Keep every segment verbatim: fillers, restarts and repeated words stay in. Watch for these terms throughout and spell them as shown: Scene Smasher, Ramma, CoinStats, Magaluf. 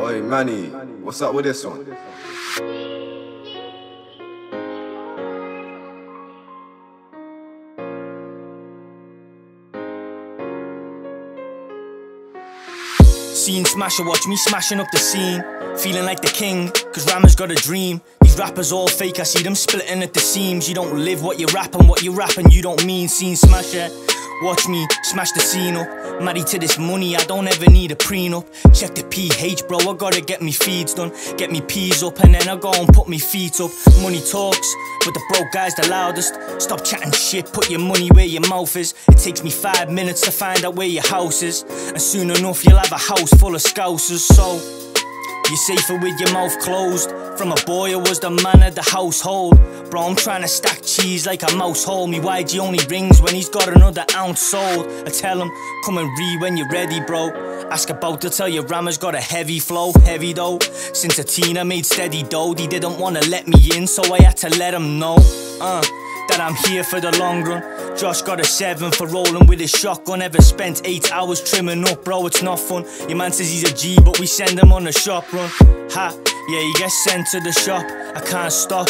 Oi, Manny, what's up with this one? Scene Smasher, watch me smashing up the scene. Feeling like the king, cause Ramma's got a dream. These rappers all fake, I see them splitting at the seams. You don't live what you rap and what you rap and you don't mean. Scene Smasher, watch me smash the scene up. Married to this money, I don't ever need a prenup. Check the pH, bro, I gotta get me feeds done. Get me peas up and then I go and put me feet up. Money talks, but the broke guy's the loudest. Stop chatting shit, put your money where your mouth is. It takes me five minutes to find out where your house is, and soon enough you'll have a house full of scousers. So you're safer with your mouth closed. From a boy I was the man of the household. Bro, I'm trying to stack cheese like a mouse hole. Me Y G only rings when he's got another ounce sold. I tell him, come and re when you're ready, bro. Ask about to tell you Ramma's got a heavy flow. Heavy though, since a teen I made steady dough. He didn't want to let me in, so I had to let him know Uh, that I'm here for the long run. Josh got a seven for rolling with his shotgun. Ever spent eight hours trimming up, bro, it's not fun. Your man says he's a G, but we send him on a shop run. Ha, yeah, he gets sent to the shop. I can't stop,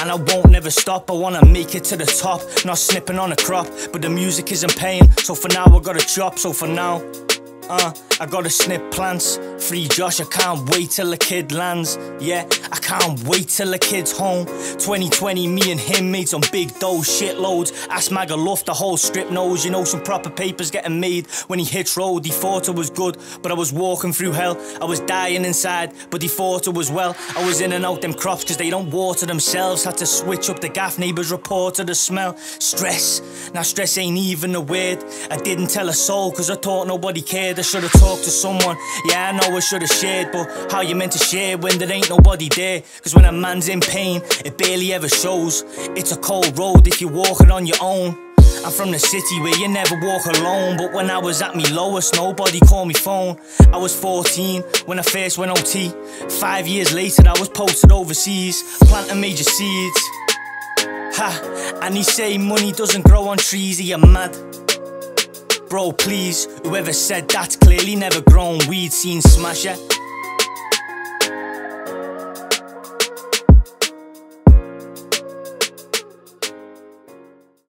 and I won't never stop. I wanna make it to the top, not snipping on a crop. But the music isn't paying, so for now I gotta chop. So for now, uh, I gotta snip plants. Free Josh, I can't wait till the kid lands. Yeah, I can't wait till the kid's home. Twenty twenty, me and him made some big dough, shitloads. Ask Magaluf, the whole strip knows. You know some proper papers getting made. When he hits road, he thought it was good, but I was walking through hell. I was dying inside, but he thought it was well. I was in and out them crops, cause they don't water themselves. Had to switch up the gaff, neighbours reported the smell. Stress, now stress ain't even a word. I didn't tell a soul, cause I thought nobody cared. I should've talked to someone, yeah, I know I should've shared, but how you meant to share when there ain't nobody there? Cause when a man's in pain, it barely ever shows. It's a cold road if you're walking on your own. I'm from the city where you never walk alone, but when I was at me lowest, nobody called me phone. I was fourteen when I first went O T. Five years later I was posted overseas, planting major seeds. Ha, and he say money doesn't grow on trees, are you mad? Bro, please, whoever said that's clearly never grown weed. Scene Smasher.